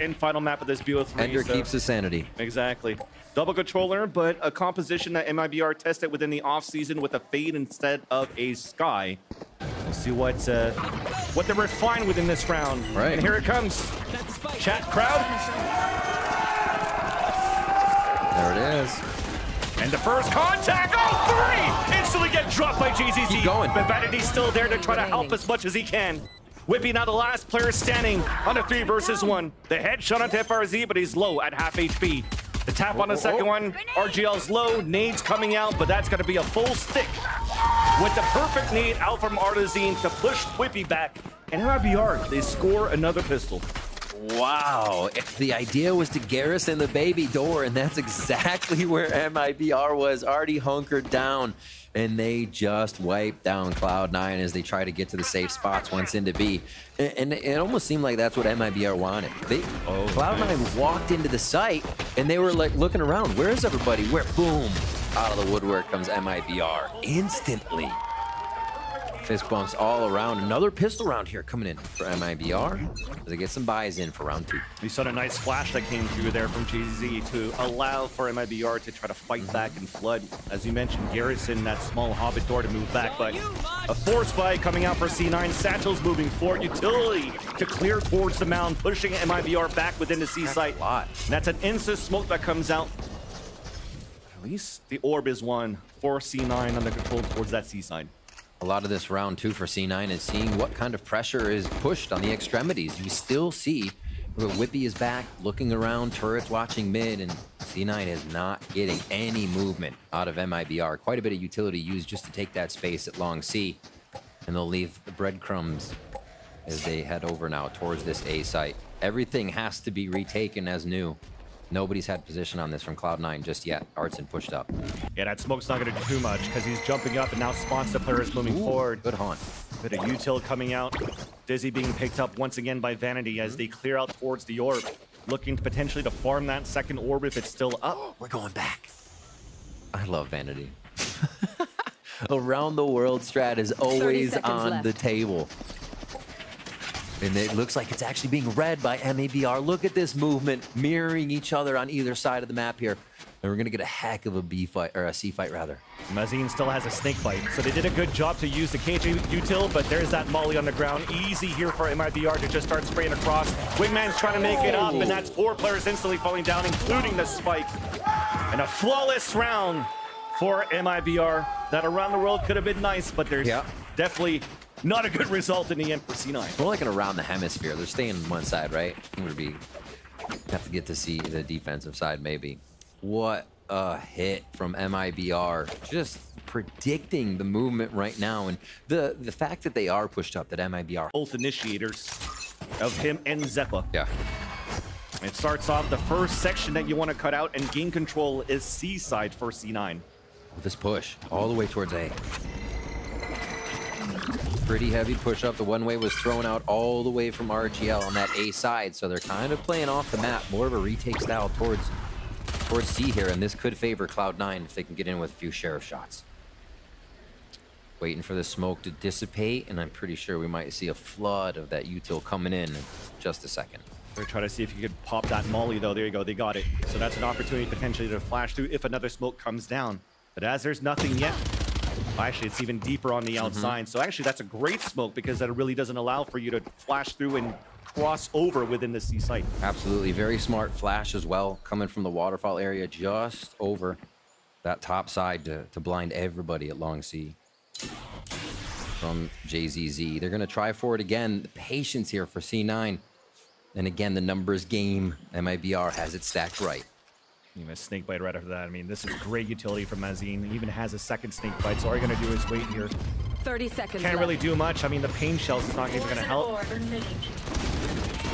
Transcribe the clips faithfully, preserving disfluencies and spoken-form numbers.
and final map of this B O three. Ender so. keeps his sanity. Exactly. Double controller, but a composition that M I B R tested within the offseason with a fade instead of a sky. We'll see what uh, what they refine within this round. Right. And here it comes. Chat crowd. There it is. And the first contact, oh, three! Instantly get dropped by J Z Z. Keep going. But Vanity's still there to try to help as much as he can. Whippy now the last player standing on a three versus one. The headshot onto F R Z, but he's low at half H P. The tap oh, on the oh, second oh. one, R G L's low, nades coming out, but that's gonna be a full stick. With the perfect nade out from Artisan to push Whippy back. And M I B R, they score another pistol. Wow, if the idea was to garrison the baby door, and that's exactly where M I B R was, already hunkered down, and they just wiped down Cloud nine as they try to get to the safe spots once into B. And, and it almost seemed like that's what M I B R wanted. They, oh, Cloud nine nice. walked into the site, and they were like looking around, where is everybody? Where? Boom, out of the woodwork comes M I B R instantly. Fist bumps all around. Another pistol round here coming in for M I B R. They get some buys in for round two. We saw a nice flash that came through there from J Z Z to allow for M I B R to try to fight back and flood. As you mentioned, Garrison, that small hobbit door to move back, but a force buy coming out for C nine. Satchel's moving forward. Utility to clear towards the mound, pushing M I B R back within the C site. And that's an instant smoke that comes out. At least the orb is one for C nine on the control towards that C side. A lot of this round two for C nine is seeing what kind of pressure is pushed on the extremities. You still see Whippy is back, looking around, turrets watching mid, and C nine is not getting any movement out of M I B R. Quite a bit of utility used just to take that space at long C, and they'll leave the breadcrumbs as they head over now towards this A site. Everything has to be retaken as new. Nobody's had position on this from Cloud nine just yet. Artson pushed up. Yeah, that smoke's not going to do too much because he's jumping up and now spawns the players moving Ooh, forward. Good haunt. Bit of util coming out. Dizzy being picked up once again by Vanity as they clear out towards the orb. Looking potentially to farm that second orb if it's still up. We're going back. I love Vanity. Around the world strat is always on left. the table. And it looks like it's actually being read by M I B R. Look at this movement, mirroring each other on either side of the map here. And we're gonna get a heck of a B fight, or a C fight rather. Mazin still has a snake bite. So they did a good job to use the K J util, but there's that molly on the ground. Easy here for M I B R to just start spraying across. Wingman's trying to make it up, and that's four players instantly falling down, including the spike. And a flawless round for M I B R. That around the world could have been nice, but there's yeah. definitely not a good result in the end for C nine. More like an around the hemisphere. They're staying on one side, right? It would be have to get to see the defensive side, maybe. What a hit from M I B R. Just predicting the movement right now, and the the fact that they are pushed up. That M I B R both initiators of him and Xeppaa. Yeah. It starts off the first section that you want to cut out, and gain control is C side for C nine. With this push all the way towards A. Pretty heavy push up. The one way was thrown out all the way from R G L on that A side, so they're kind of playing off the map. More of a retake style towards towards C here, and this could favor Cloud nine if they can get in with a few sheriff shots. Waiting for the smoke to dissipate, and I'm pretty sure we might see a flood of that util coming in in just a second. They're trying to see if you could pop that molly, though. There you go. They got it. So that's an opportunity potentially to flash through if another smoke comes down. But as there's nothing yet, actually, it's even deeper on the outside. Mm-hmm. So actually, that's a great smoke because that really doesn't allow for you to flash through and cross over within the C site. Absolutely. Very smart flash as well, coming from the waterfall area just over that top side to, to blind everybody at long C. From J Z Z. They're going to try for it again. The patience here for C nine. And again, the numbers game. M I B R has it stacked right. Even a snake bite right after that. I mean, this is great utility from Mazin. He even has a second snake bite, so all you're gonna do is wait here. thirty seconds. Can't left. really do much. I mean, the pain shells is not even gonna help. Or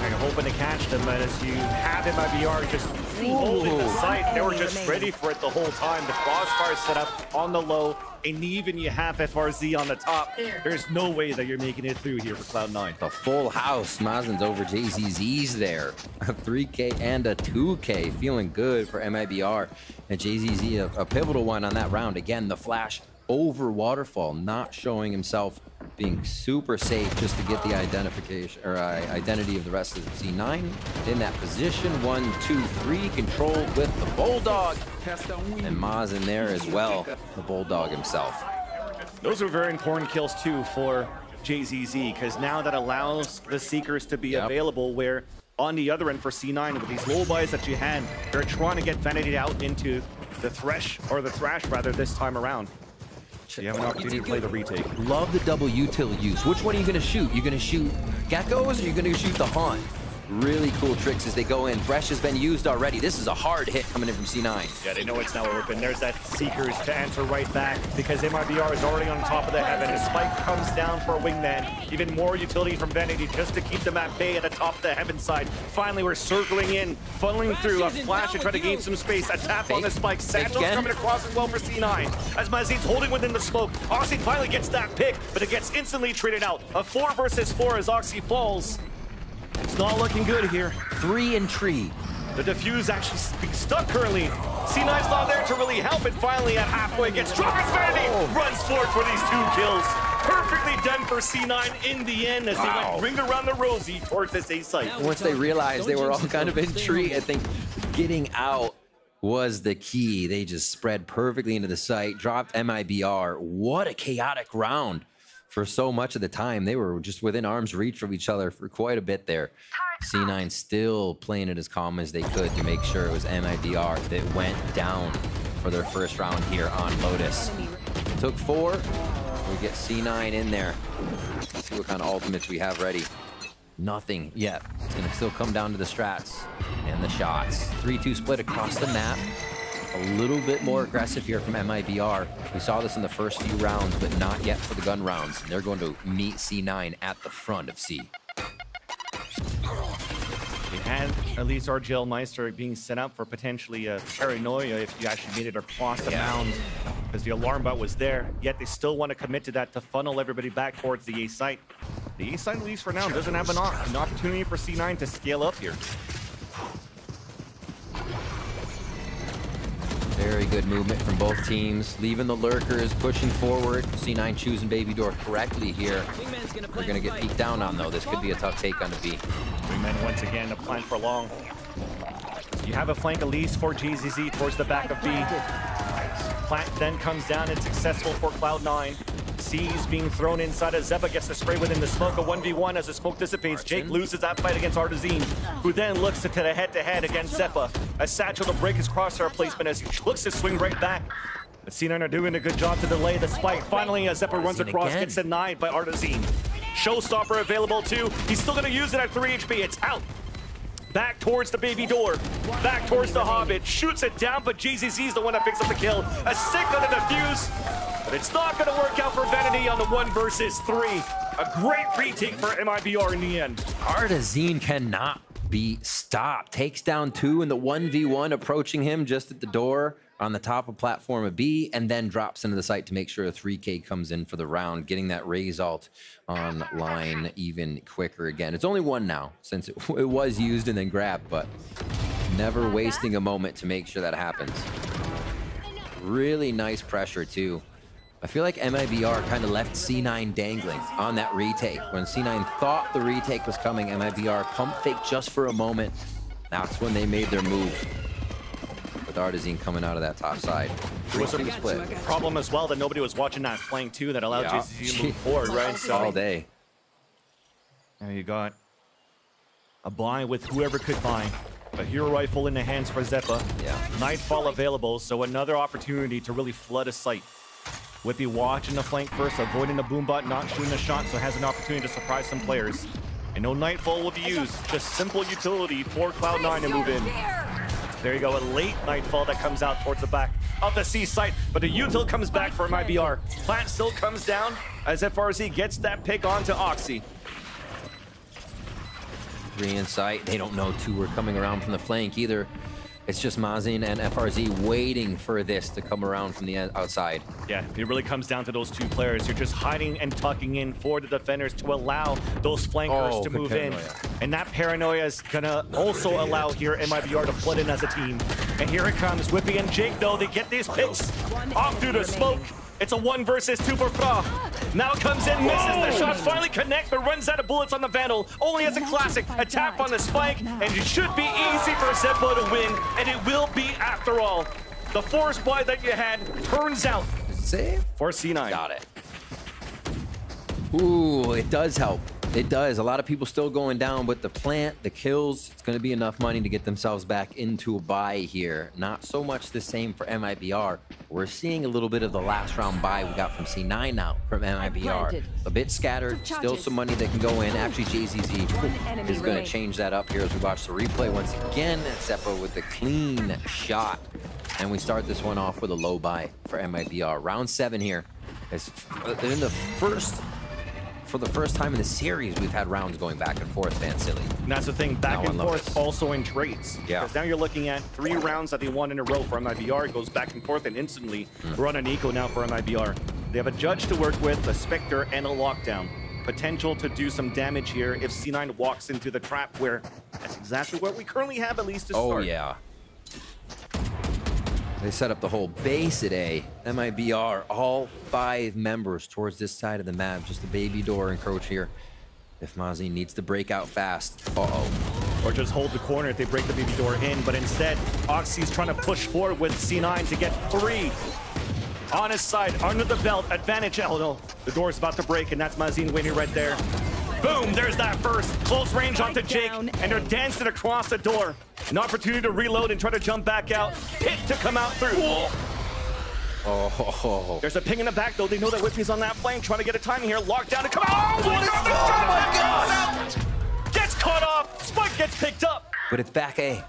I'm hoping to catch them, but as you have M I B R just holding the site, they were just ready for it the whole time. The crossfire set up on the low, and even you have F R Z on the top. There's no way that you're making it through here for Cloud nine. The full house. Mazin's over J Z Z's there. A three K and a two K. Feeling good for M I B R. And J Z Z, a, a pivotal one on that round. Again, the flash over waterfall, not showing himself being super safe just to get the identification or uh, identity of the rest of the Z nine in that position. One, two, three, controlled with the Bulldog. And Maz in there as well, the Bulldog himself. Those are very important kills too for J Z Z, because now that allows the Seekers to be yep. available, where on the other end for C nine, with these low buys that you had, they're trying to get Vanity out into the Thresh, or the Thrash rather, this time around. You have an opportunity to play the retake. Love the double util use. Which one are you going to shoot? You're going to shoot Gekko's, or you're going to shoot the Haunt? Really cool tricks as they go in. Thresh has been used already. This is a hard hit coming in from C nine. Yeah, they know it's now open. There's that Seekers to answer right back, because M I B R is already on top of the heaven. His spike comes down for a wingman. Even more utility from Vanity just to keep them at bay at the top of the heaven side. Finally, we're circling in, funneling through a flash to try to gain some space. A tap fake on the spike. Satchel's coming across as well for C nine. As Mazin's holding within the smoke, Oxy finally gets that pick, but it gets instantly traded out. A four versus four as Oxy falls. It's not looking good here. Three and tree. The defuse actually stuck currently. C nine's not there to really help, and finally at halfway gets dropped. Vanity oh. runs forward for these two kills. Perfectly done for C nine in the end as wow. they went ring around the rosy towards this A site. Once they realized they were all kind of in tree, I think getting out was the key. They just spread perfectly into the site, dropped M I B R. What a chaotic round. For so much of the time, they were just within arm's reach of each other for quite a bit there. C nine still playing it as calm as they could to make sure it was M I B R that went down for their first round here on Lotus. Took four, we get C nine in there. Let's see what kind of ultimates we have ready. Nothing yet. It's gonna still come down to the strats and the shots. three two split across the map. A little bit more aggressive here from M I B R. We saw this in the first few rounds, but not yet for the gun rounds. They're going to meet C nine at the front of C. It had at least R G L Meister being set up for potentially a Paranoia if you actually made it across the yeah. mound, because the alarm bot was there, yet they still want to commit to that to funnel everybody back towards the A site. The A site, at least for now, doesn't have an, an opportunity for C nine to scale up here. Very good movement from both teams, leaving the lurkers, pushing forward. C nine choosing Baby Door correctly here. We're going to get peeked down on, though. This could be a tough take on the B. Wingman once again, to plan for long. You have a flank at least for J Z Z towards the back of B. Plant then comes down and successful for Cloud nine. C is being thrown inside as Xeppaa gets the spray within the smoke. A one v one as the smoke dissipates. Jake loses that fight against Artisan, who then looks to the head-to-head -head against Xeppaa. A satchel to break his crosshair placement as he looks to swing right back. But C nine are doing a good job to delay the spike. Finally, as Xeppaa runs across, again. gets denied by Artisan. Showstopper available too. He's still going to use it at three H P. It's out. Back towards the Baby Door, back towards the Hobbit, shoots it down, but J Z Z's the one that picks up the kill. A stick on the defuse, but it's not gonna work out for Vanity on the one versus three. A great retake for M I B R in the end. Artisan cannot be stopped. Takes down two in the one v one, approaching him just at the door on the top of platform of B, and then drops into the site to make sure a three K comes in for the round, getting that Raze ult online even quicker again. It's only one now since it, it was used and then grabbed, but never wasting a moment to make sure that happens. Really nice pressure too. I feel like M I B R kind of left C nine dangling on that retake. When C nine thought the retake was coming, M I B R pump fake just for a moment. That's when they made their move. With Artisan coming out of that top side. It was a split. Problem as well that nobody was watching that flank too that allowed yeah. J Z Z to move forward, right? So all day. Now you got a buy with whoever could buy. A hero rifle in the hands for Xeppaa. Yeah. Nightfall available, so another opportunity to really flood a site. Whippy watching the flank first, avoiding the boom bot, not shooting the shot, so has an opportunity to surprise some players. And no Nightfall will be used, just simple utility for Cloud nine to move in. There you go, a late Nightfall that comes out towards the back of the C site, but the util comes back for M I B R. Plant still comes down as F R Z gets that pick onto Oxy. Three in sight, they don't know two are coming around from the flank either. It's just Mazin and F R Z waiting for this to come around from the outside. Yeah, it really comes down to those two players. You're just hiding and tucking in for the defenders to allow those flankers oh, to move paranoia. in. And that Paranoia is going to also really allow it. here M I B R to flood in as a team. And here it comes. Whippy and Jake, though, they get these picks off through the smoke. It's a one versus two for Fra. Now comes in, misses the shot, finally connects, but runs out of bullets on the Vandal. Only has a classic, a tap on the spike, and it should be easy for Xeppaa to win, and it will be after all. The force buy that you had turns out. Save? For C nine. Got it. Ooh, it does help. It does. A lot of people still going down with the plant, the kills. It's going to be enough money to get themselves back into a buy here. Not so much the same for M I B R. We're seeing a little bit of the last round buy we got from C nine now from M I B R. A bit scattered. Still some money that can go in. Actually, J Z Z is going to change that up here as we watch the replay once again. Xeppaa with the clean shot. And we start this one off with a low buy for M I B R. Round seven here. It's in the first... For the first time in the series, we've had rounds going back and forth, Van Silly. And that's the thing, back now and forth also in trades. Yeah. Because now you're looking at three rounds that they won in a row for M I B R. It goes back and forth, and instantly mm. we're on an eco now for M I B R. They have a judge to work with, a Spectre, and a lockdown. Potential to do some damage here if C nine walks into the trap, where that's exactly what we currently have, at least to oh, start. Oh, yeah. They set up the whole base today. M I B R, all five members towards this side of the map. Just a baby door encroach here. If Mazin needs to break out fast, uh-oh. Or just hold the corner if they break the baby door in. But instead, Oxy's trying to push forward with C nine to get three. On his side, under the belt, advantage. Oh no, the door's about to break, and that's Mazin winning right there. Boom, there's that first. Close range onto Jake, and they're dancing across the door. An opportunity to reload and try to jump back out. Hit to come out through. Oh. There's a ping in the back, though. They know that Whippy's on that flank, trying to get a timing here. Locked down to come out. Oh, what is oh my God. Gets caught off. Spike gets picked up. But it's back A.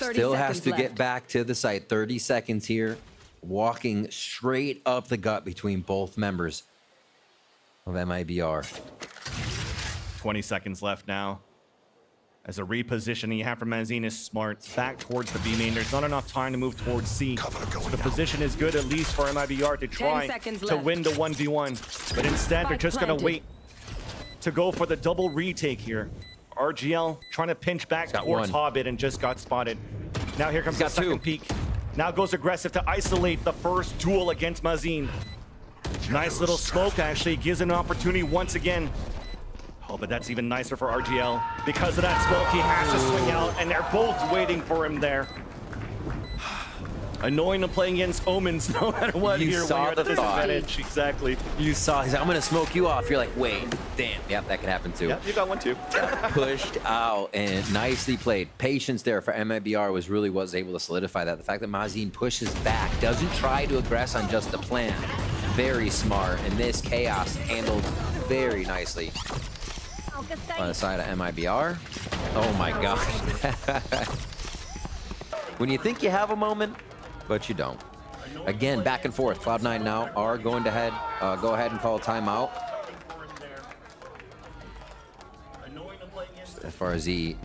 Still has to left. get back to the site. thirty seconds here. Walking straight up the gut between both members of M I B R. twenty seconds left now. As a repositioning you have for Mazin is smart. Back towards the B main. There's not enough time to move towards C. So the position is good, at least for M I B R to try to win the one v one. But instead, they're just going to wait to go for the double retake here. R G L trying to pinch back towards Hobbit and just got spotted. Now here comes the second peek. Now goes aggressive to isolate the first duel against Mazin. Nice little smoke, actually. Gives him an opportunity once again. Oh, but that's even nicer for R G L. Because of that smoke, he has to swing out, and they're both waiting for him there. Annoying to play against Omens, no matter what. You here, saw the disadvantage. Exactly. You saw, he's like, I'm going to smoke you off. You're like, wait, damn. Yep, that could happen too. Yep, you got one too. Pushed out and nicely played. Patience there for M I B R was really was able to solidify that. The fact that Mazin pushes back, doesn't try to aggress on just the plan. Very smart, and this chaos handled very nicely. On the side of M I B R. Oh my gosh. When you think you have a moment, but you don't. Again, back and forth. Cloud nine now are going to head, uh, go ahead and call timeout. As far as the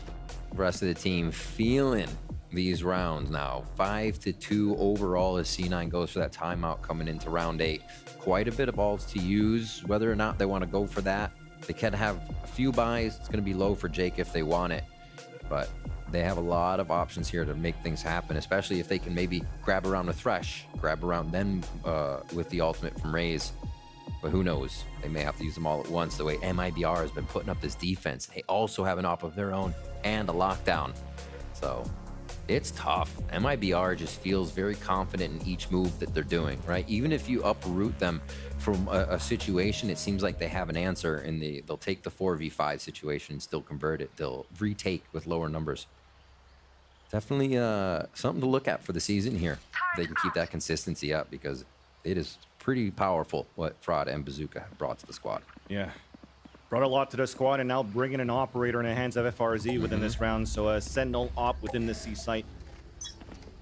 rest of the team feeling these rounds now. Five to two overall as C nine goes for that timeout coming into round eight. Quite a bit of balls to use, whether or not they want to go for that. They can have a few buys. It's going to be low for Jake if they want it, but they have a lot of options here to make things happen, especially if they can maybe grab around a Thresh, grab around them uh, with the ultimate from Raze. But who knows? They may have to use them all at once the way M I B R has been putting up this defense. They also have an op of their own and a lockdown. So it's tough. M I B R just feels very confident in each move that they're doing, right? Even if you uproot them from a, a situation, it seems like they have an answer, and they, they'll take the four v five situation and still convert it. They'll retake with lower numbers. Definitely uh, something to look at for the season here. They can keep that consistency up, because it is pretty powerful what Fraud and Bazooka have brought to the squad. Yeah. Brought a lot to the squad, and now bringing an operator in the hands of F R Z within this round. So a Sentinel op within the C site.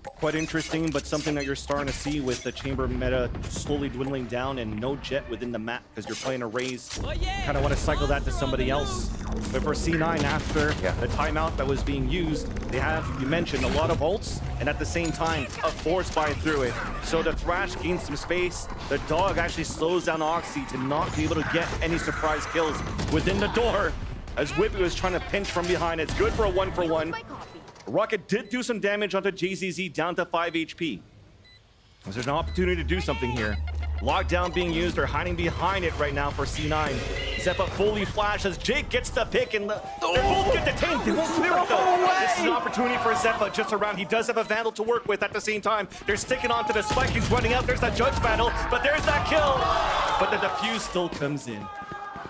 Quite interesting, but something that you're starting to see with the Chamber meta slowly dwindling down and no Jet within the map, because you're playing a Raze. Oh, yeah. Kind of want to cycle that to somebody else. But for C nine, after yeah. the timeout that was being used, they have, you mentioned, a lot of ults, and at the same time, a force buy through it. So the Thrash gains some space. The dog actually slows down Oxy to not be able to get any surprise kills within the door, as Whippy was trying to pinch from behind. It's good for a one-for-one. Rocket did do some damage onto J Z Z, down to five H P. There's an opportunity to do something here. Lockdown being used or hiding behind it right now for C nine. Xeppaa fully flashes. Jake gets the pick and the, oh, they both get detained. They both clear it though. Way. This is an opportunity for Xeppaa just around. He does have a Vandal to work with at the same time. They're sticking onto the spike. He's running out. There's that Judge Vandal, but there's that kill. But the defuse still comes in.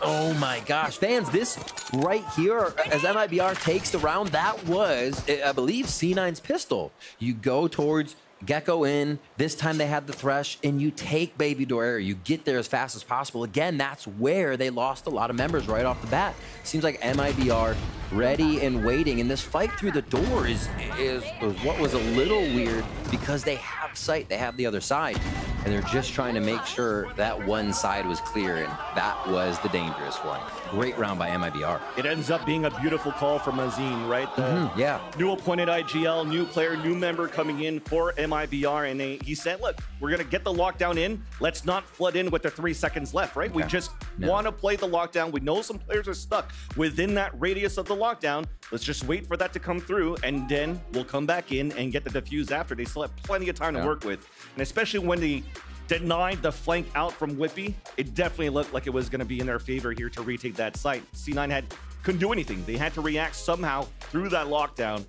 Oh my gosh, fans, this right here, as M I B R takes the round, that was, I believe, C nine's pistol. You go towards Gekko in, this time they had the Thresh, and you take Baby Door area. You get there as fast as possible. Again, that's where they lost a lot of members right off the bat. Seems like M I B R ready and waiting, and this fight through the door is, is, is what was a little weird because they have sight, they have the other side. And they're just trying to make sure that one side was clear, and that was the dangerous one. Great round by M I B R. It ends up being a beautiful call from Mazin, right? The mm-hmm, yeah. New appointed I G L, new player, new member coming in for M I B R, and they, he said, look, we're gonna get the lockdown in. Let's not flood in with the three seconds left, right? Okay. We just no. wanna play the lockdown. We know some players are stuck within that radius of the lockdown. Let's just wait for that to come through, and then we'll come back in and get the defuse after. They still have plenty of time yeah. to work with. And especially when the denied the flank out from Whippy, it definitely looked like it was going to be in their favor here to retake that site. C nine had couldn't do anything. They had to react somehow through that lockdown,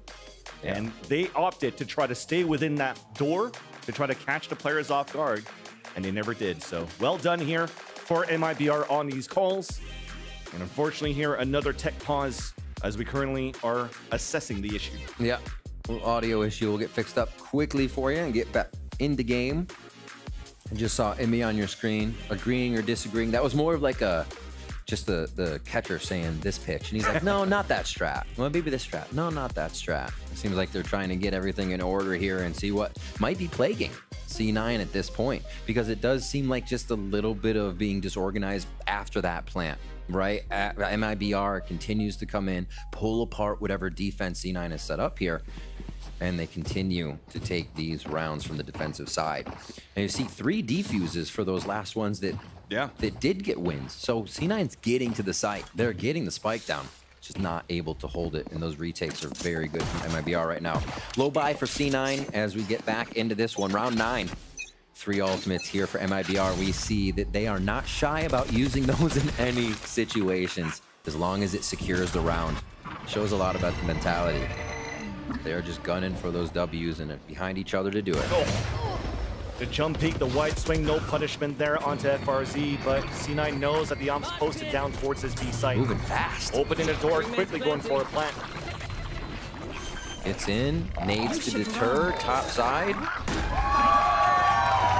yeah. and they opted to try to stay within that door to try to catch the players off guard, and they never did. So well done here for M I B R on these calls, and unfortunately here another tech pause as we currently are assessing the issue. Yeah, little audio issue will get fixed up quickly for you and get back in the game. I just saw Emmy on your screen, agreeing or disagreeing. That was more of like a, just the, the catcher saying this pitch. And he's like, no, not that strat. Well, maybe this strat. No, not that strat. It seems like they're trying to get everything in order here and see what might be plaguing C nine at this point, because it does seem like just a little bit of being disorganized after that plant, right? M I B R continues to come in, pull apart whatever defense C nine has set up here, and they continue to take these rounds from the defensive side. And you see three defuses for those last ones that, yeah. that did get wins. So C nine's getting to the site. They're getting the spike down, just not able to hold it. And those retakes are very good for M I B R right now. Low buy for C nine as we get back into this one. Round nine, three ultimates here for M I B R. We see that they are not shy about using those in any situations, as long as it secures the round. Shows a lot about the mentality. They're just gunning for those W's and behind each other to do it. Oh. The jump peak, the wide swing, no punishment there onto F R Z, but C nine knows that the omp's posted down towards his B site. Moving fast. Opening the door, quickly going for a plant. It's in, nades to deter, top side.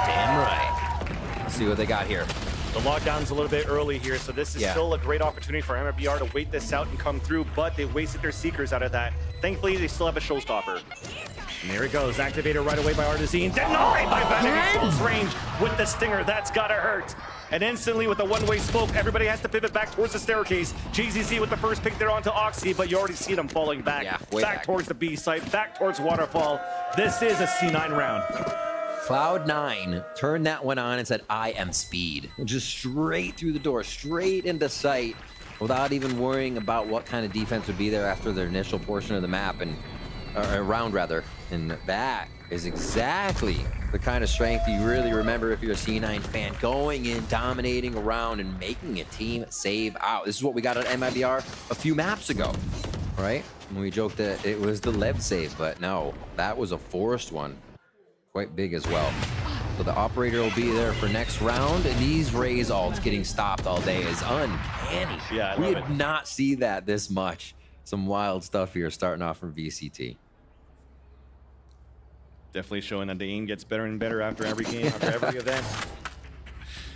Damn right. Let's see what they got here. The lockdown's a little bit early here, so this is yeah. still a great opportunity for M I B R to wait this out and come through, but they wasted their Seekers out of that. Thankfully, they still have a Showstopper. And there he goes, activated right away by Artisan. Denied by Vanity, close range with the Stinger, that's gotta hurt. And instantly with a one-way smoke, everybody has to pivot back towards the staircase. J Z Z with the first pick there onto Oxy, but you already see them falling back. Yeah, back, back towards the B site, back towards Waterfall. This is a C nine round. Cloud nine turned that one on and said, I am speed. Just straight through the door, straight into sight, without even worrying about what kind of defense would be there after their initial portion of the map, and or round rather. And that is exactly the kind of strength you really remember if you're a C nine fan, going in, dominating a round, and making a team save out. This is what we got at M I B R a few maps ago, right? And we joked that it was the Lev save, but no, that was a forced one. Quite big as well. So the operator will be there for next round. And these Raze alts getting stopped all day is uncanny. Yeah, I we love did it. Not see that this much. Some wild stuff here starting off from V C T. Definitely showing that the aim gets better and better after every game, after every event.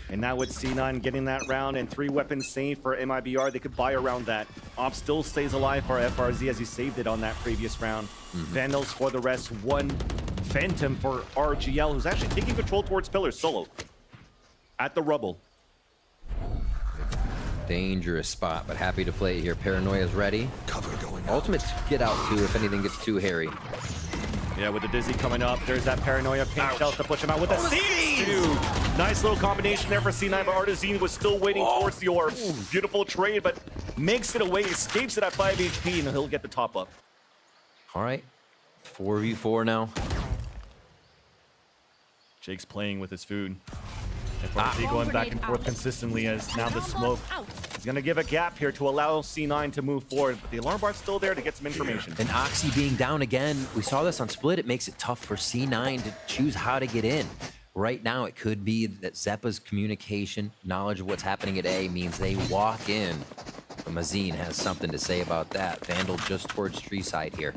And now with C nine getting that round and three weapons saved for M I B R, they could buy around that. Op still stays alive for F R Z as he saved it on that previous round. Mm-hmm. Vandals for the rest, one Phantom for R G L, who's actually taking control towards pillars solo at the rubble. Dangerous spot, but happy to play here. Paranoia is ready. Cover going. Ultimates get out too if anything gets too hairy. Yeah, with the Dizzy coming up, there's that Paranoia pink shell to push him out with the C. Nice little combination there for C nine, but Artisan was still waiting oh. towards the orb. Beautiful trade, but makes it away, escapes it at five H P, and he'll get the top up. All right, four v four now. Jake's playing with his food. F R Z going back and forth consistently as now the smoke is going to give a gap here to allow C nine to move forward. But the alarm bar's still there to get some information. And Oxy being down again, we saw this on Split. It makes it tough for C nine to choose how to get in. Right now, it could be that Zeppaa's communication, knowledge of what's happening at A means they walk in. But Mazin has something to say about that. Vandal just towards Treeside here.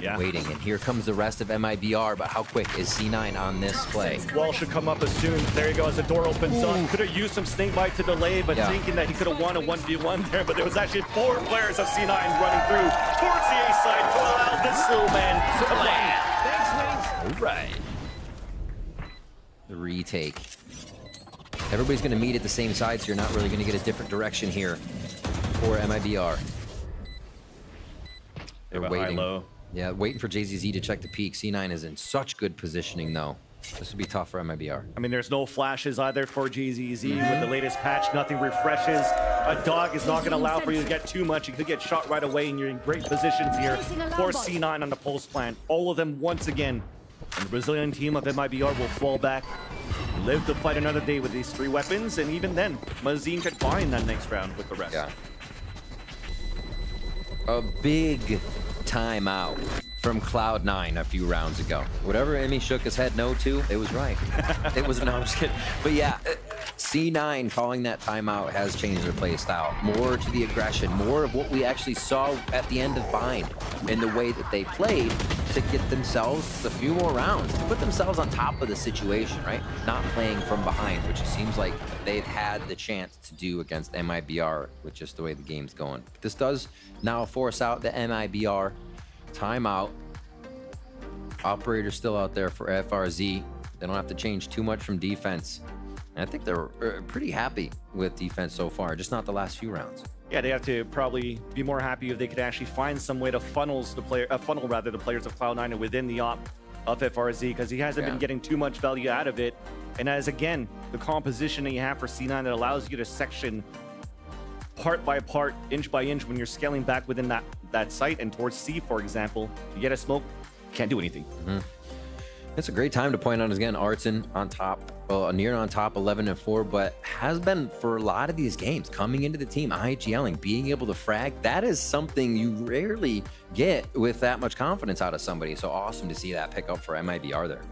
Yeah. Waiting, and here comes the rest of M I B R, but how quick is C nine on this play? Wall should come up as soon. There you go, as the door opens up. Could have used some snake bite to delay, but yeah. Thinking that he could have won a one v one there, but there was actually four players of C nine running through towards the A side to allow this little man to land. Thanks, all right. The retake. Everybody's going to meet at the same side, so you're not really going to get a different direction here for M I B R. They're waiting. High-low. Yeah, waiting for J Z Z to check the peak. C nine is in such good positioning, though. This would be tough for M I B R. I mean, there's no flashes either for J Z Z. Yeah. With the latest patch, nothing refreshes. A dog is not going to allow for you to get too much. You could get shot right away, and you're in great positions here for C nine on the pulse plant. All of them once again. And the Brazilian team of M I B R will fall back, live to fight another day with these three weapons, and even then, Mazin could find that next round with the rest. Yeah. A big timeout from Cloud nine a few rounds ago. Whatever Emmy shook his head no to, it was right. It was, no, I'm just kidding. But yeah, C nine calling that timeout has changed their play style. More to the aggression, more of what we actually saw at the end of Bind and the way that they played to get themselves a few more rounds, to put themselves on top of the situation, right? Not playing from behind, which it seems like they've had the chance to do against M I B R with just the way the game's going. This does now force out the M I B R timeout. Operator still out there for F R Z. They don't have to change too much from defense. And I think they're pretty happy with defense so far, just not the last few rounds. Yeah, they have to probably be more happy if they could actually find some way to funnels the player, uh, funnel rather the players of Cloud nine and within the op of F R Z, because he hasn't yeah. been getting too much value out of it. And as again, the composition that you have for C nine that allows you to section part by part, inch by inch, when you're scaling back within that that site and towards C, for example, you get a smoke, can't do anything. Mm-hmm. It's a great time to point out again. Artisan on top, well, near on top, eleven and four, but has been for a lot of these games coming into the team, I G Ling, being able to frag. That is something you rarely get with that much confidence out of somebody. So awesome to see that pick up for M I B R there.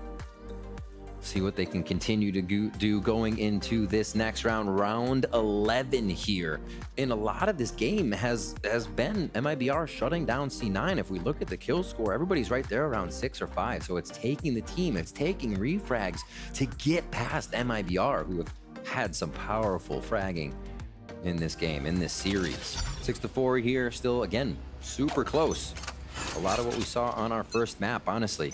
See what they can continue to go do going into this next round, round eleven here. And a lot of this game has has been M I B R shutting down C nine. If we look at the kill score, everybody's right there around six or five. So it's taking the team, it's taking refrags to get past M I B R, who have had some powerful fragging in this game, in this series. Six to four here, still again, super close. A lot of what we saw on our first map, honestly.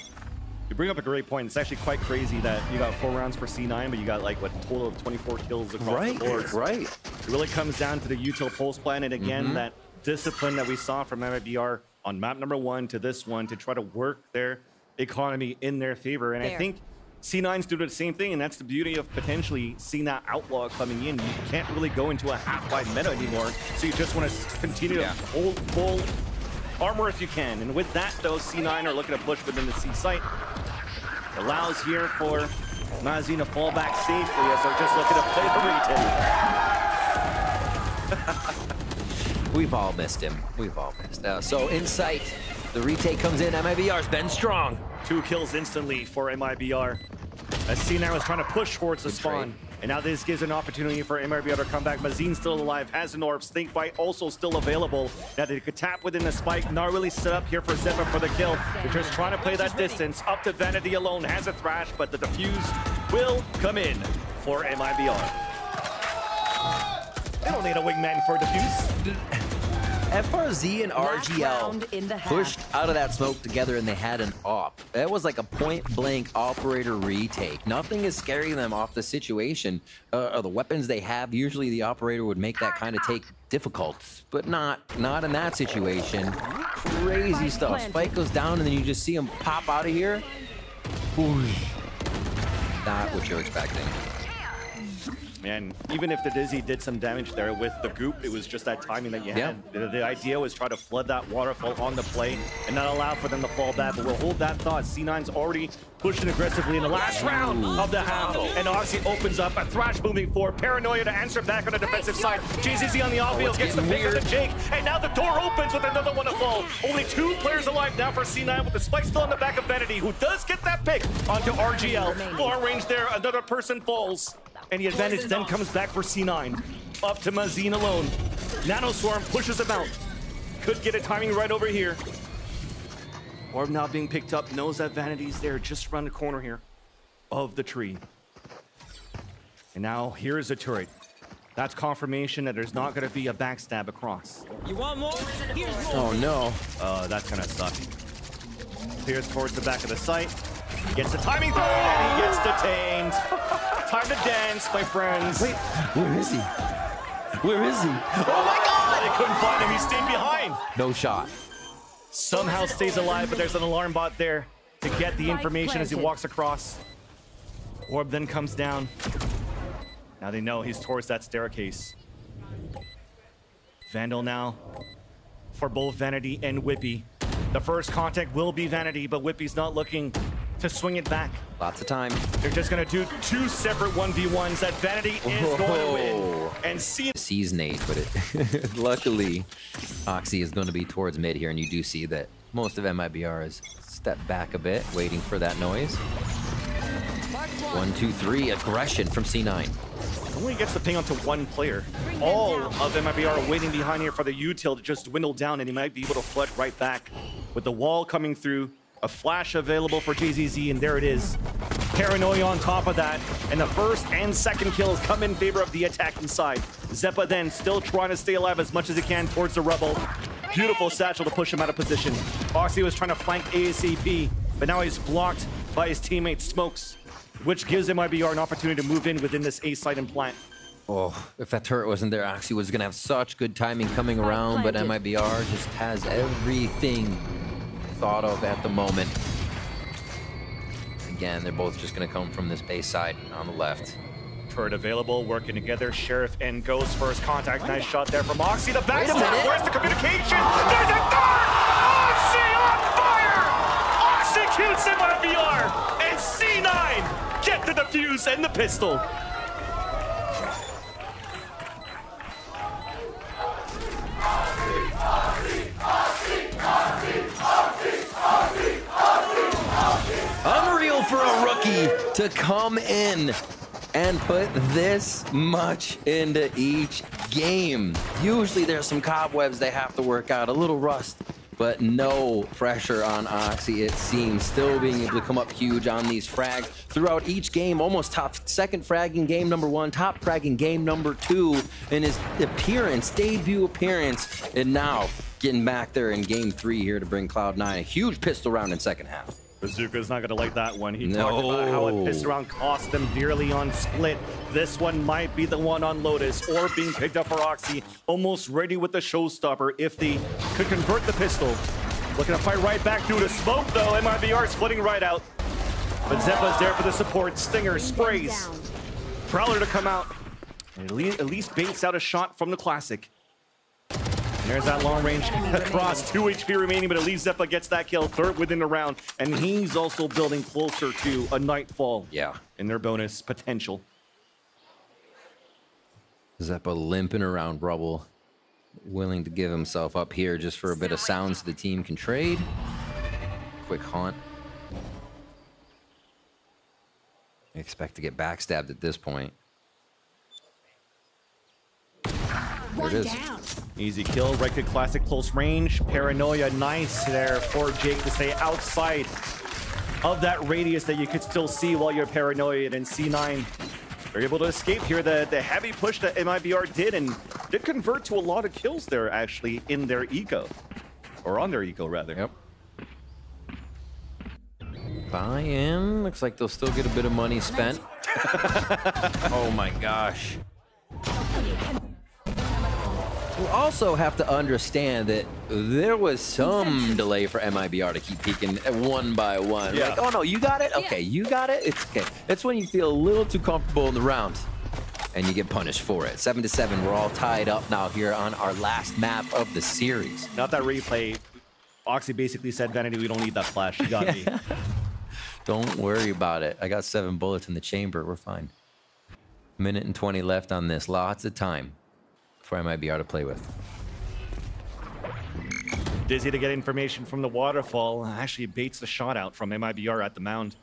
You bring up a great point. It's actually quite crazy that you got four rounds for C nine, but you got like, what, a total of twenty-four kills across right, the board. Right, right. It really comes down to the util pulse plan, and again, mm-hmm. that discipline that we saw from M I B R on map number one to this one to try to work their economy in their favor. And there. I think C nine's doing the same thing, and that's the beauty of potentially seeing that outlaw coming in. You can't really go into a half-wide meta anymore, so you just want to continue yeah. to hold full armor if you can. And with that, though, C nine are looking to push within the C site. Allows here for Mazin to fall back safely as they're just looking to play the retake. We've all missed him. We've all missed him. So Insight, the retake comes in. M I B R's been strong. Two kills instantly for M I B R. As C nine was trying to push towards the spawn. And now this gives an opportunity for M I B R to come back. Mazin still alive, has an orb. Snakebite also still available. Now they could tap within the spike. Not really set up here for Xeppaa for the kill. They're just trying to play that distance. Up to Vanity alone, has a thrash, but the defuse will come in for M I B R. They don't need a wingman for a defuse. F R Z and R G L pushed out of that smoke together, and they had an op. That was like a point-blank operator retake. Nothing is scaring them off the situation uh, or the weapons they have. Usually the operator would make that kind of take difficult, but not not in that situation. Crazy stuff. Spike goes down, and then you just see him pop out of here. Ooh. Not what you're expecting. Man, even if the Dizzy did some damage there with the goop, it was just that timing that you yeah. had. The, the idea was try to flood that waterfall on the play and not allow for them to fall back, but we'll hold that thought. C nine's already pushing aggressively in the last round of the half, and Oxy opens up a Thrash moving forward. Paranoia to answer back on the defensive side. J Z Z on the off-field gets the pick of the Jake, and now the door opens with another one to fall. Only two players alive now for C nine with the spike still on the back of Vanity, who does get that pick onto R G L. Far range there, another person falls. And the advantage then comes back for C nine. Up to Mazin alone. Nano Swarm pushes him out. Could get a timing right over here. Orb now being picked up, knows that Vanity's there just around the corner here of the tree. And now here is a turret. That's confirmation that there's not going to be a backstab across. You want more? Here's more. Oh no. Uh, that's going to suck. Clears towards the back of the site. Gets the timing throw, and he gets detained. Time to dance, my friends. Wait, where is he? Where is he? Oh my God! They couldn't find him, he stayed behind. No shot. Somehow stays alive, but there's an alarm bot there to get the information as he walks across. Orb then comes down. Now they know he's towards that staircase. Vandal now for both Vanity and Whippy. The first contact will be Vanity, but Whippy's not looking to swing it back. Lots of time. They're just going to do two separate one v ones that Vanity is Whoa. going to win. And see sees Nate, but it luckily Oxy is going to be towards mid here, and you do see that most of M I B R is stepped back a bit, waiting for that noise. One, two, three, aggression from C nine. Only gets the ping onto one player. All of M I B R waiting behind here for the util to just dwindle down, and he might be able to flood right back with the wall coming through. A flash available for J Z Z, and there it is. Paranoia on top of that, and the first and second kills come in favor of the attacking side. Xeppaa then still trying to stay alive as much as he can towards the rubble. Beautiful satchel to push him out of position. Oxy was trying to flank ASAP, but now he's blocked by his teammate Smokes, which gives M I B R an opportunity to move in within this A site and plant. Oh, if that turret wasn't there, Oxy was gonna have such good timing coming around, but M I B R just has everything thought of at the moment. Again, they're both just going to come from this base side on the left. Turret available, working together. Sheriff and Ghost first contact. Nice oh, yeah. shot there from Oxy. The backstab. Where's the communication? There's a third! Oxy on fire! Oxy kills M I B R, and C nine get the defuse and the pistol. Unreal for a rookie to come in and put this much into each game. Usually there's some cobwebs they have to work out, a little rust, but no pressure on Oxy, it seems. Still being able to come up huge on these frags throughout each game, almost top second frag in game number one, top frag in game number two, in his appearance, debut appearance, and now getting back there in game three here to bring Cloud nine a huge pistol round in second half. Bazooka's not gonna like that one. He no. talked about how it pissed around cost them dearly on Split. This one might be the one on Lotus, or being picked up for Oxy, almost ready with the Showstopper if they could convert the pistol. Looking to fight right back due to smoke though. M I B R's flooding right out. But Zeppaa's there for the support. Stinger sprays. Prowler to come out. And at least baits out a shot from the Classic. And there's that long range across, two H P remaining, but at least Xeppaa gets that kill, third within the round, and he's also building closer to a Nightfall yeah. in their bonus potential. Xeppaa limping around rubble, willing to give himself up here just for a bit of sound so the team can trade. Quick haunt. I expect to get backstabbed at this point. There it is. Easy kill, right to Classic, close range. Paranoia, nice there for Jake to stay outside of that radius that you could still see while you're paranoid. And C nine, they're able to escape here. The, the heavy push that M I B R did, and did convert to a lot of kills there, actually, in their eco. Or on their eco, rather. Yep. Buy-in. Looks like they'll still get a bit of money spent. Oh my gosh. We also have to understand that there was some delay for M I B R to keep peeking one by one. Yeah. Like, oh no, you got it? Okay, you got it? It's okay. That's when you feel a little too comfortable in the round. and you get punished for it. Seven to seven, we're all tied up now here on our last map of the series. Not that replay. Oxy basically said, Vanity, we don't need that flash. You got me. Don't worry about it. I got seven bullets in the chamber. We're fine. minute and twenty left on this. Lots of time for M I B R to play with. Dizzy to get information from the waterfall. Actually baits the shot out from M I B R at the mound.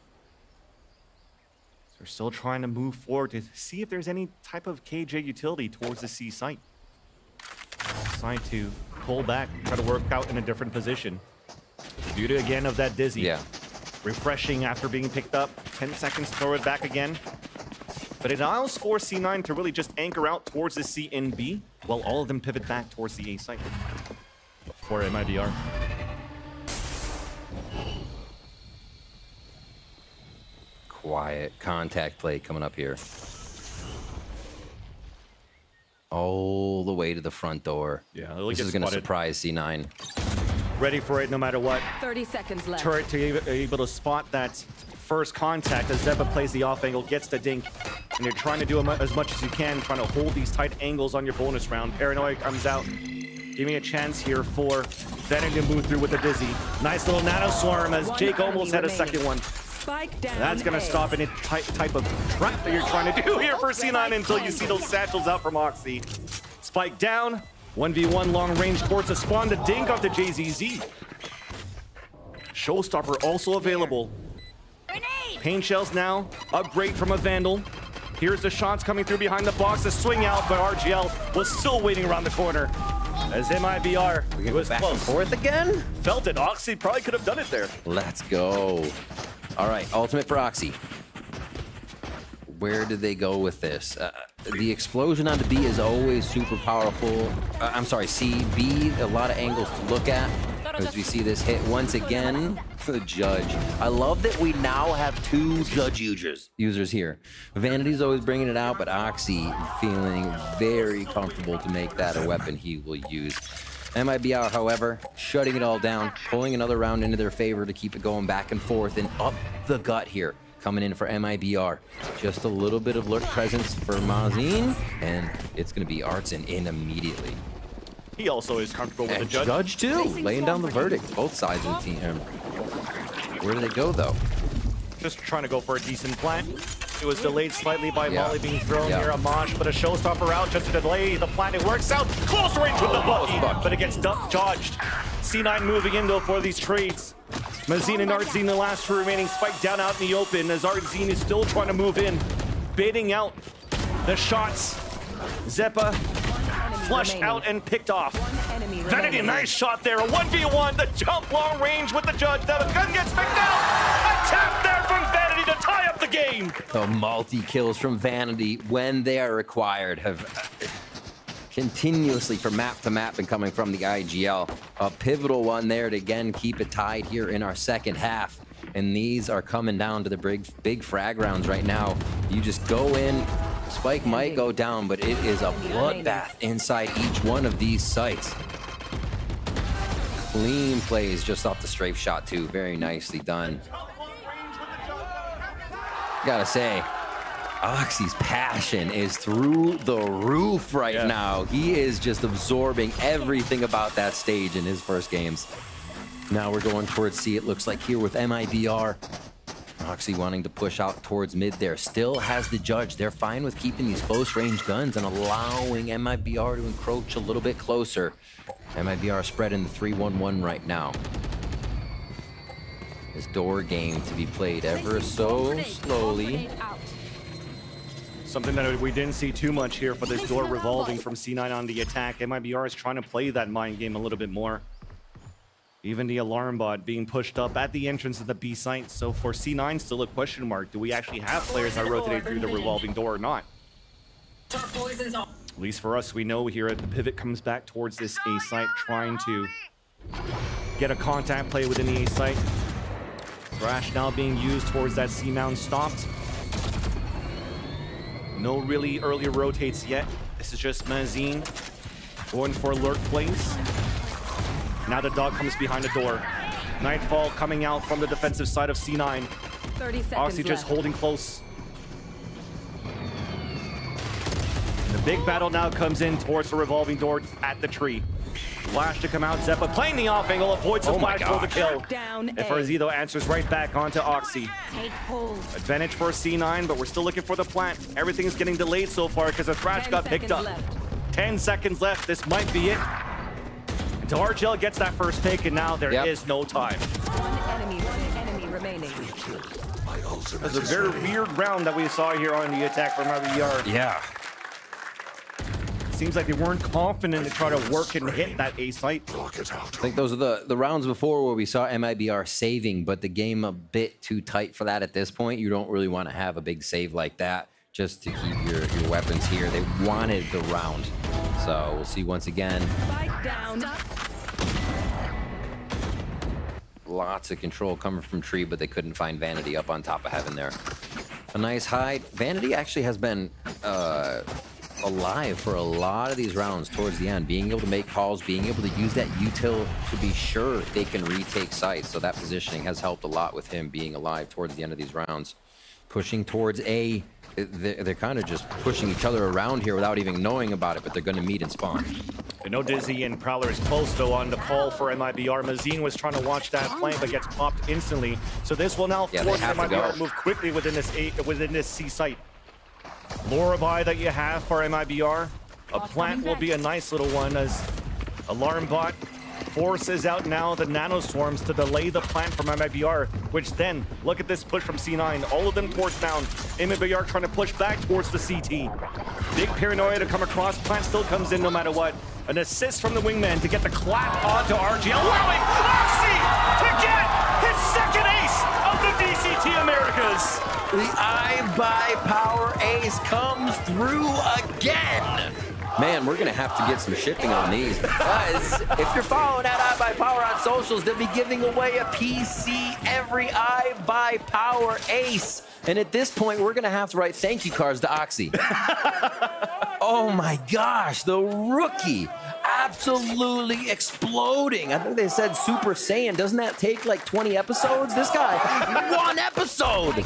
They're still trying to move forward to see if there's any type of K J utility towards the C site. Side to pull back, try to work out in a different position. The beauty again of that Dizzy. Yeah. Refreshing after being picked up. ten seconds, throw it back again. But it allows for C nine to really just anchor out towards the C and B, while all of them pivot back towards the A site for M I B R. Quiet contact play coming up here. All the way to the front door. Yeah, this is going to surprise C nine. Ready for it no matter what. thirty seconds left. Turret to be able to spot that first contact as Xeppaa plays the off angle, gets the dink, and you're trying to do as much as you can, trying to hold these tight angles on your bonus round. Paranoia comes out, giving a chance here for Vanity to move through with the Dizzy. Nice little nano swarm as Jake almost had a second one. That's going to stop any ty type of trap that you're trying to do here for C nine until you see those satchels out from Oxy. Spike down, one v one long range towards the spawn, the dink off to J Z Z. Showstopper also available. Pain shells now, upgrade from a Vandal. Here's the shots coming through behind the box, the swing out, but R G L was still waiting around the corner. As M I B R, it was back close. And forth again? Felt it, Oxy probably could have done it there. Let's go. All right, ultimate for Oxy. Where did they go with this? Uh, the explosion onto B is always super powerful. Uh, I'm sorry, C, B, a lot of angles to look at. As we see this hit once again for the judge. I love that we now have two judge users users here. Vanity's always bringing it out, but Oxy feeling very comfortable to make that a weapon he will use. M I B R, however, shutting it all down, pulling another round into their favor to keep it going back and forth and up the gut here. Coming in for M I B R. Just a little bit of lurk presence for Mazin, and it's going to be Artisan in immediately. He also is comfortable with and the judge. Judge too, laying down the verdict. Both sides of the team. Where do they go though? Just trying to go for a decent plant. It was delayed slightly by yeah. Molly being thrown yeah. near Amash, but a showstopper out just to delay the plant. It works out. Close range with the bucky, but it gets dumped, dodged. C nine moving in though for these trades. Mazin and Artzine, the last two remaining, spiked down out in the open as Artzine is still trying to move in, baiting out the shots. Xeppaa flushed remaining. Out and picked off. Vanity, a nice shot there. A one v one, the jump long range with the judge. That gun gets picked out. A tap there from Vanity to tie up the game. The multi-kills from Vanity when they are required have continuously from map to map and coming from the I G L. A pivotal one there to again keep it tied here in our second half. And these are coming down to the big, big frag rounds right now. You just go in. Spike might go down, but it is a bloodbath inside each one of these sites. Clean plays just off the strafe shot, too. Very nicely done. Gotta say, Oxy's passion is through the roof right yeah. now. He is just absorbing everything about that stage in his first games. Now we're going towards C, it looks like, here with M I B R. Oxy wanting to push out towards mid there. Still has the judge. They're fine with keeping these close range guns and allowing M I B R to encroach a little bit closer. M I B R spread in the three one one right now. This door game to be played ever so slowly. Something that we didn't see too much here for this door revolving from C nine on the attack. M I B R is trying to play that mind game a little bit more. Even the alarm bot being pushed up at the entrance of the B site. So for C nine, still a question mark. Do we actually have players that rotate through the revolving door or not? At least for us, we know here at the pivot comes back towards this A site, trying to get a contact play within the A site. Thrash now being used towards that C mound, stopped. No really early rotates yet. This is just Mazin going for lurk plays. Now the dog comes behind the door. Nightfall coming out from the defensive side of C nine. thirty seconds Oxy just left. Holding close. Big battle now comes in towards the revolving door at the tree. Flash to come out, Xeppaa playing the off angle, avoids the oh flash for the kill. F R Z though answers right back onto Oxy. Take hold. Advantage for C nine, but we're still looking for the plant. Everything's getting delayed so far because the thrash got picked up. Left. Ten seconds left, this might be it. Until R G L gets that first pick, and now there yep. is no time. One enemy, one enemy remaining. That was a very weird round that we saw here on the attack from M I B R. Yeah. Seems like they weren't confident to try to work and hit that A site. I think those are the, the rounds before where we saw M I B R saving, but the game a bit too tight for that at this point. You don't really want to have a big save like that just to keep your, your weapons here. They wanted the round. So we'll see once again. Spike down. Lots of control coming from tree, but they couldn't find Vanity up on top of Heaven there. A nice hide. Vanity actually has been... Uh, alive for a lot of these rounds towards the end, being able to make calls, being able to use that util to be sure they can retake sites. So that positioning has helped a lot with him being alive towards the end of these rounds. Pushing towards A, they're, they're kind of just pushing each other around here without even knowing about it, but they're going to meet and spawn. I know Dizzy and Prowler is close though on the call for M I B R. Mazin was trying to watch that plane but gets popped instantly. So this will now force yeah, M I B R to move quickly within this A, within this C site. Lure buy that you have for M I B R. A plant will be a nice little one as Alarm Bot forces out now the nanoswarms to delay the plant from M I B R, which then, look at this push from C nine. All of them towards down. M I B R trying to push back towards the C T. Big Paranoia to come across. Plant still comes in no matter what. An assist from the wingman to get the clap onto R G L. Allowing Oxy to get his second ace of the V C T Americas. The iBuyPower ace comes through again. Man, we're gonna have to get some shipping on these because if you're following at iBuyPower on socials, they'll be giving away a P C every iBuyPower ace. And at this point, we're gonna have to write thank you cards to Oxy. Oh my gosh, the rookie. Absolutely exploding. I think they said Super Saiyan. Doesn't that take like twenty episodes? This guy, one episode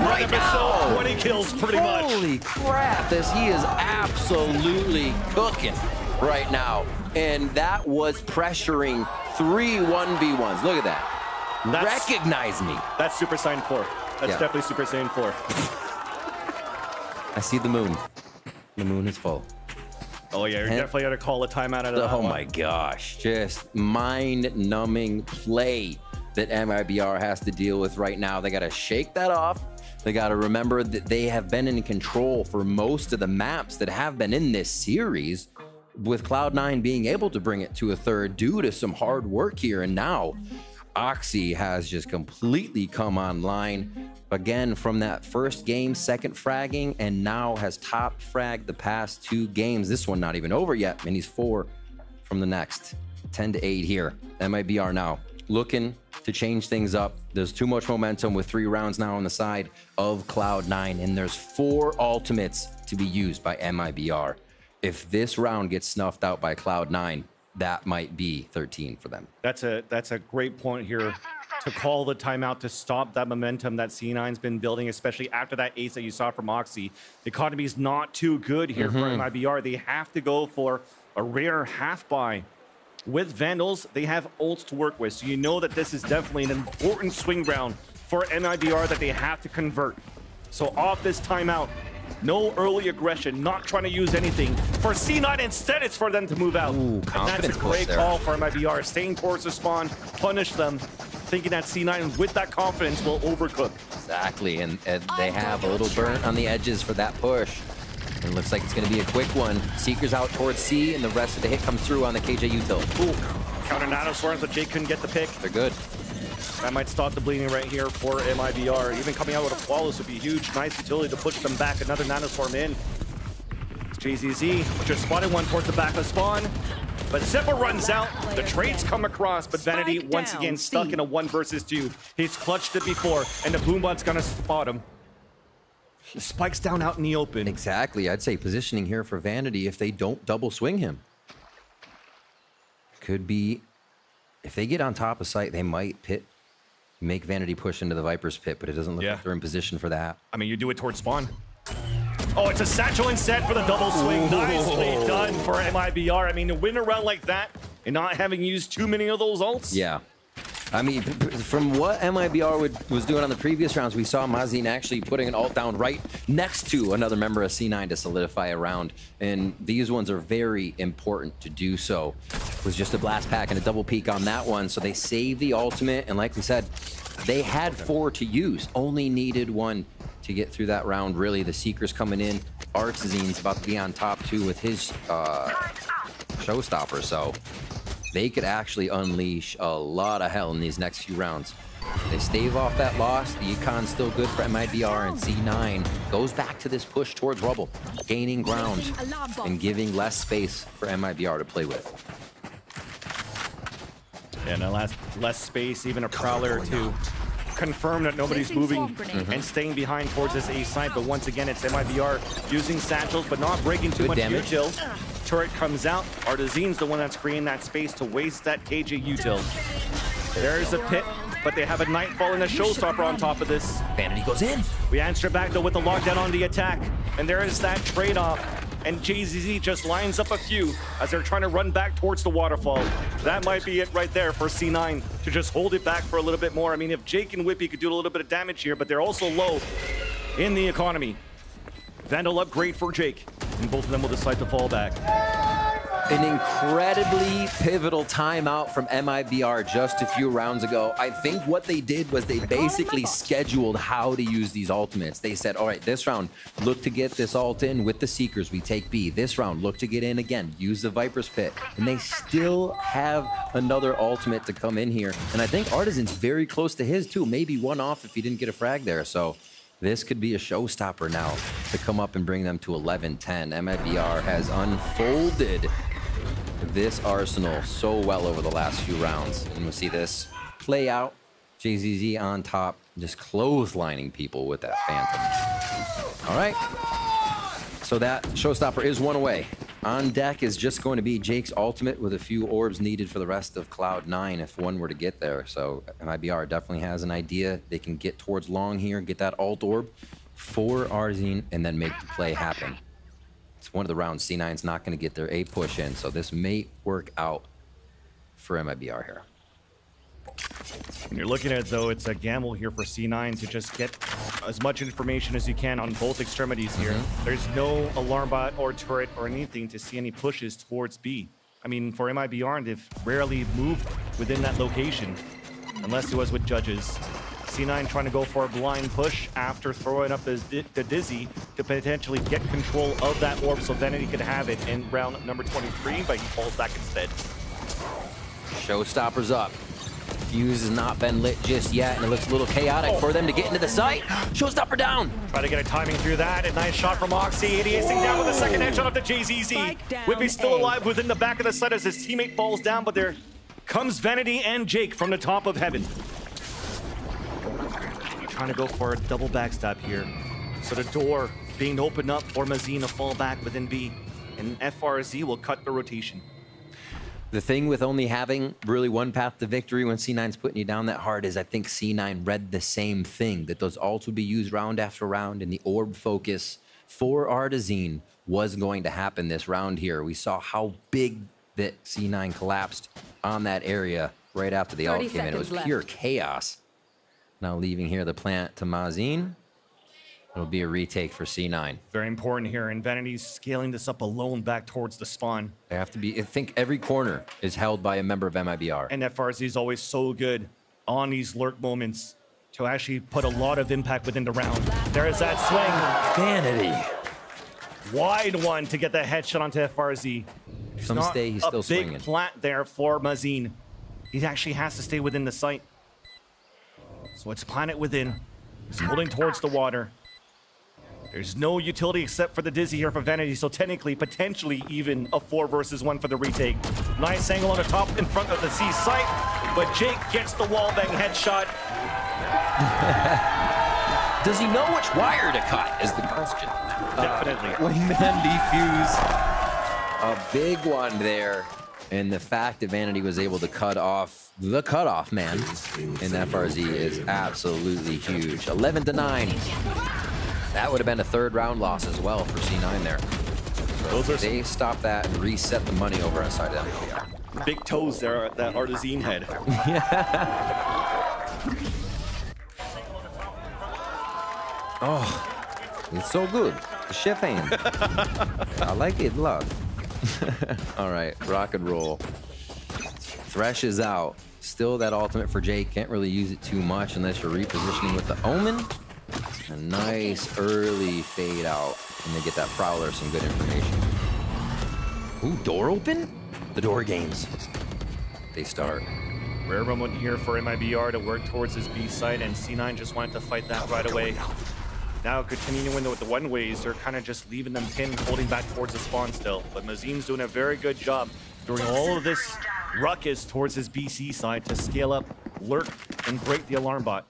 right now. twenty kills pretty much. Holy crap, this he is absolutely cooking right now. And that was pressuring three one v ones. Look at that. That's, recognize me. That's Super Saiyan four. That's yeah. definitely Super Saiyan four. I see the moon. The moon is full. Oh yeah, you're and definitely gonna call a timeout out of the, that Oh one. My gosh, just mind-numbing play that M I B R has to deal with right now. They gotta shake that off. They gotta remember that they have been in control for most of the maps that have been in this series, with Cloud nine being able to bring it to a third due to some hard work here. And now Oxy has just completely come online again from that first game, second fragging, and now has top fragged the past two games. This one not even over yet, and he's four from the next. ten to eight here. M I B R now looking to change things up. There's too much momentum with three rounds now on the side of Cloud nine, and there's four ultimates to be used by M I B R. If this round gets snuffed out by Cloud nine, that might be thirteen for them. That's a that's a great point here to call the timeout to stop that momentum that C nine's been building, especially after that ace that you saw from Oxy. The economy is not too good here mm-hmm. for M I B R. They have to go for a rare half buy. With Vandals, they have ults to work with, so you know that this is definitely an important swing round for M I B R that they have to convert. So off this timeout, no early aggression, not trying to use anything. For C nine, instead, it's for them to move out. Ooh, and that's a great call for M I B R, staying towards the spawn, punish them, thinking that C nine, with that confidence, will overcook. Exactly, and, and they have a little burn on the edges for that push. And it looks like it's going to be a quick one. Seekers out towards C, and the rest of the hit comes through on the K J util. Ooh, counter nanoswarms, but Jake couldn't get the pick. They're good. That might stop the bleeding right here for M I B R. Even coming out with a flawless would be huge. Nice utility to push them back. Another nanoswarm in. It's J Z Z, which just spotted one towards the back of spawn. But Xeppaa runs out. The trades come across, but Vanity once again stuck in a one versus two. He's clutched it before, and the Boombot's gonna spot him. The spike's down out in the open. Exactly. I'd say positioning here for Vanity if they don't double swing him. Could be, if they get on top of site, they might pit. Make Vanity push into the Viper's pit, but it doesn't look yeah. like they're in position for that. I mean, you do it towards spawn. Oh, it's a satchel instead for the double swing. Ooh. Nicely done for M I B R. I mean, to win a round like that and not having used too many of those ults. Yeah. I mean, from what M I B R would, was doing on the previous rounds, we saw Mazin actually putting an ult down right next to another member of C nine to solidify a round. And these ones are very important to do so. It was just a blast pack and a double peek on that one. So they saved the ultimate. And like we said, they had four to use, only needed one to get through that round. Really, the Seekers coming in. Artisan's about to be on top too with his uh, Showstopper. So they could actually unleash a lot of hell in these next few rounds. They stave off that loss. The econ's still good for M I B R, and C nine goes back to this push towards Rubble, gaining ground and giving less space for M I B R to play with. And less, less space, even a Prowler to confirm that nobody's moving mm-hmm. and staying behind towards this A side. But once again, it's M I B R using satchels, but not breaking too good much damage. Util. Turret comes out. Artisan's the one that's creating that space to waste that K J util. There's a pit, but they have a Nightfall and a Showstopper on top of this. Vanity goes in. We answer back, though, with the lockdown on the attack. And there is that trade-off. And J Z Z just lines up a few as they're trying to run back towards the waterfall. That might be it right there for C nine to just hold it back for a little bit more. I mean, if Jake and Whippy could do a little bit of damage here, but they're also low in the economy. Vandal upgrade for Jake, and both of them will decide to fall back. An incredibly pivotal timeout from M I B R just a few rounds ago. I think what they did was they basically scheduled how to use these ultimates. They said, all right, this round, look to get this ult in with the Seekers. We take B. This round, look to get in again. Use the Viper's Pit. And they still have another ultimate to come in here. And I think Artisan's very close to his, too. Maybe one off if he didn't get a frag there. So this could be a showstopper now to come up and bring them to eleven ten. M I B R has unfolded this arsenal so well over the last few rounds, and we'll see this play out. J Z Z on top, just clotheslining people with that Phantom. All right, so that Showstopper is one away. On deck is just going to be Jake's ultimate with a few orbs needed for the rest of Cloud nine if one were to get there. So M I B R definitely has an idea. They can get towards long here, get that alt orb for Arzine, and then make the play happen. It's one of the rounds C nine's not going to get their A push in, so this may work out for M I B R here. When you're looking at it, though, it's a gamble here for C nine to just get as much information as you can on both extremities here. Mm-hmm. There's no alarm bot or turret or anything to see any pushes towards B. I mean, for M I B R, they've rarely moved within that location, unless it was with judges. C nine trying to go for a blind push after throwing up his di the Dizzy to potentially get control of that orb so then he could have it in round number twenty-three, but he falls back instead. Showstopper's up. Fuse has not been lit just yet, and it looks a little chaotic oh. for them to get into the site. Showstopper down. Try to get a timing through that. A nice shot from Oxy. ADSing down with a second headshot up to J Z Z. Whippy's still a. alive within the back of the site as his teammate falls down, but there comes Vanity and Jake from the top of heaven. Trying to go for a double backstab here. So the door being opened up for Mazin to fall back within B, and F R Z will cut the rotation. The thing with only having really one path to victory when C nine's putting you down that hard is I think C nine read the same thing, that those ults would be used round after round, and the orb focus for Artisan was going to happen this round here. We saw how big that C nine collapsed on that area right after the ult came in. It was pure left. chaos. Now leaving here the plant to Mazin. It'll be a retake for C nine. Very important here, and Vanity's scaling this up alone back towards the spawn. They have to be, I think every corner is held by a member of M I B R. And F R Z is always so good on these lurk moments to actually put a lot of impact within the round. There is that swing. Vanity. Wide one to get the headshot onto F R Z. He's Some stay, he's still swinging. A big plant there for Mazin. He actually has to stay within the sight. So it's Planet Within. It's holding towards the water. There's no utility except for the Dizzy here for Vanity, so technically, potentially even a four versus one for the retake. Nice angle on the top in front of the C site, but Jake gets the wallbang headshot. Does he know which wire to cut is the question. Definitely. Uh, Wingman defuse. A big one there. And the fact that Vanity was able to cut off the cutoff man in F R Z is absolutely huge. eleven to nine. That would have been a third round loss as well for C nine there. Those are they stop that and reset the money over inside of M I B R. Big toes there at that Artisan head. Oh, it's so good. The chef hand. I like it, love. All right, rock and roll. Thresh is out. Still that ultimate for Jake. Can't really use it too much unless you're repositioning with the Omen. A nice early fade out. And they get that Prowler some good information. Ooh, door open? The door games. They start. Rare moment here for M I B R to work towards his B side, and C nine just wanted to fight that right away. Now continuing to win with the one-ways, they're kind of just leaving them pinned, holding back towards the spawn still. But Mazin's doing a very good job during all of this ruckus towards his B C side to scale up, lurk, and break the alarm bot.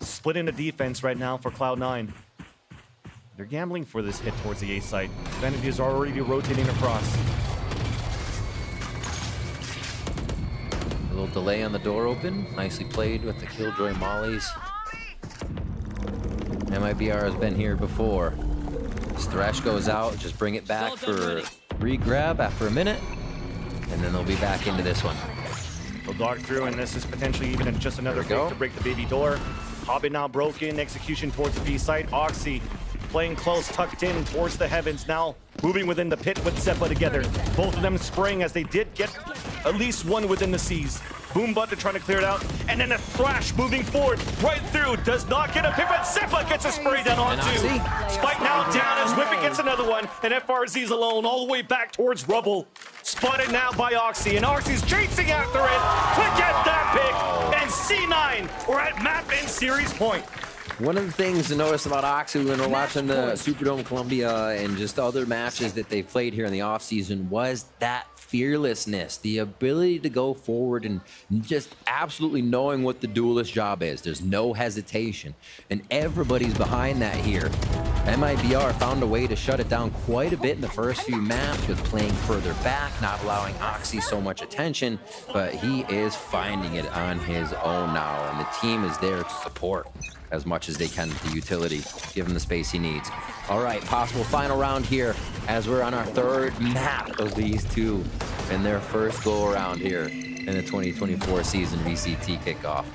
Split into defense right now for Cloud nine. They're gambling for this hit towards the A site. Vanity is already rotating across. A little delay on the door open. Nicely played with the Killjoy mollies. M I B R has been here before. As Thresh goes out, just bring it back for re-grab after a minute. And then they'll be back into this one. They'll dog through, and this is potentially even just another fake to break the baby door. Hobbit now broken, execution towards the B site. Oxy playing close, tucked in towards the heavens now, moving within the pit with Xeppaa together. Both of them spraying as they did get at least one within the seas. Boombutter trying to clear it out, and then a Thrash moving forward, right through, does not get a pick, but Xeppaa gets a spray down on two. Spike now down as Whippy gets another one, and F R Z's alone all the way back towards Rubble. Spotted now by Oxy, and Oxy's chasing after it to get that pick, and C nine are at map and series point. One of the things to notice about Oxy when we're watching the Superdome Columbia and just other matches that they've played here in the offseason was that fearlessness, the ability to go forward and just absolutely knowing what the duelist job is. There's no hesitation, and everybody's behind that here. M I B R found a way to shut it down quite a bit in the first few maps with playing further back, not allowing Oxy so much attention, but he is finding it on his own now, and the team is there to support as much as they can with the utility, give him the space he needs. All right, possible final round here as we're on our third map of these two in their first go around here in the twenty twenty-four season V C T kickoff.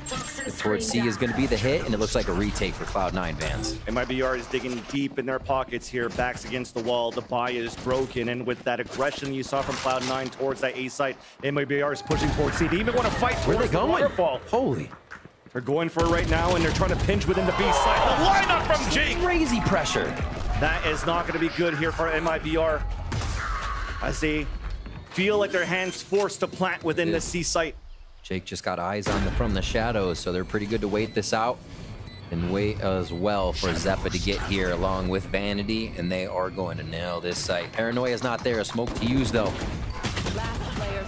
The Torch C is gonna be the hit, and it looks like a retake for Cloud nine fans. M I B R is digging deep in their pockets here, backs against the wall, the buy is broken, and with that aggression you saw from Cloud nine towards that A site, M I B R is pushing towards C. They even wanna fight towards the waterfall. Holy. They're going for it right now, and they're trying to pinch within the B side. The lineup from Jake! Crazy pressure. That is not going to be good here for M I B R, as they feel like their hands forced to plant within the C site. Jake just got eyes on them from the shadows, so they're pretty good to wait this out and wait as well for Xeppaa to get here along with Vanity, and they are going to nail this site. Paranoia is not there. Smoke to use, though.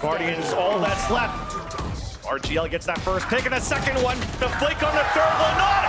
Guardians, all that's left. R G L gets that first pick and a second one. The flick on the third one. Not